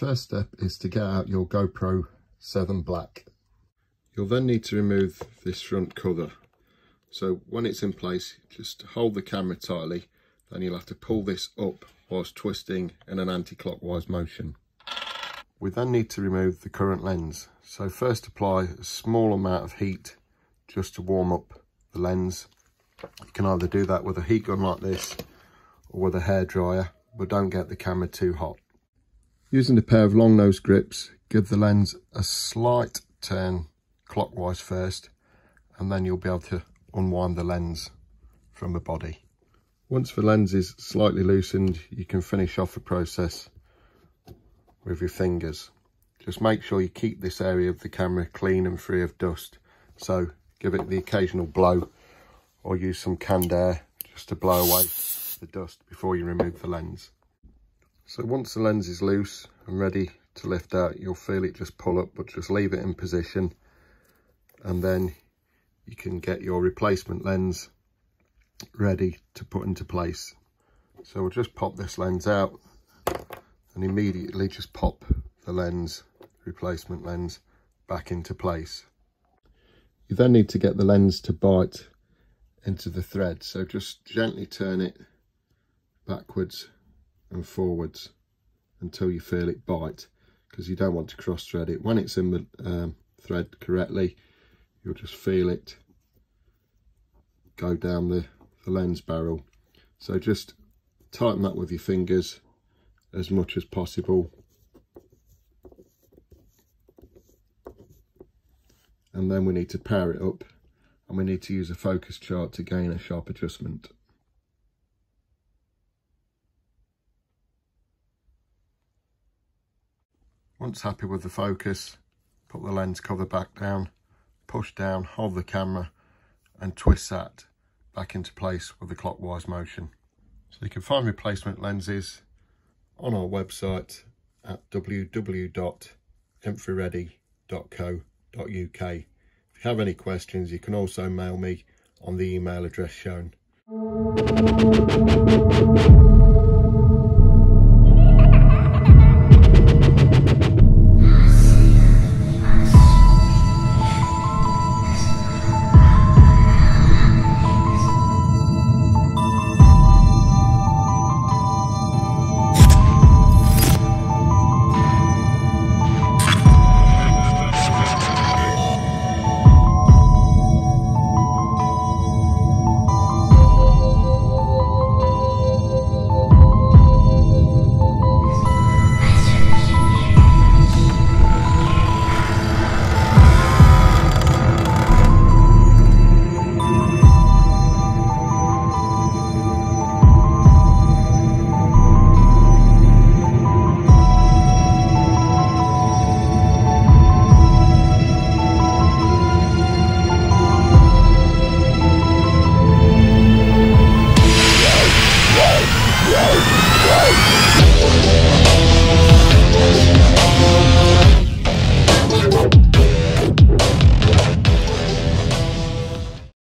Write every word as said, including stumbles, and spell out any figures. first step is to get out your GoPro seven black. You'll then need to remove this front cover. So when it's in place, just hold the camera tightly, then you'll have to pull this up whilst twisting in an anti-clockwise motion. We then need to remove the current lens. So first apply a small amount of heat just to warm up the lens. You can either do that with a heat gun like this or with a hairdryer, but don't get the camera too hot. Using a pair of long nose grips, give the lens a slight turn clockwise first, and then you'll be able to unwind the lens from the body. Once the lens is slightly loosened, you can finish off the process with your fingers. Just make sure you keep this area of the camera clean and free of dust, so give it the occasional blow or use some canned air just to blow away the dust before you remove the lens. So once the lens is loose and ready to lift out, you'll feel it just pull up, but just leave it in position, and then you can get your replacement lens ready to put into place. So we'll just pop this lens out and immediately just pop the lens, replacement lens, back into place. You then need to get the lens to bite into the thread. So just gently turn it backwards and forwards until you feel it bite, because you don't want to cross thread it. When it's in the um, thread correctly, you'll just feel it go down the, the lens barrel. So just tighten that with your fingers as much as possible, and then we need to power it up, and we need to use a focus chart to gain a sharp adjustment. Once happy with the focus, put the lens cover back down, push down, hold the camera and twist that back into place with a clockwise motion. So you can find replacement lenses on our website at w w w dot infra ready dot co dot u k. If you have any questions, you can also mail me on the email address shown.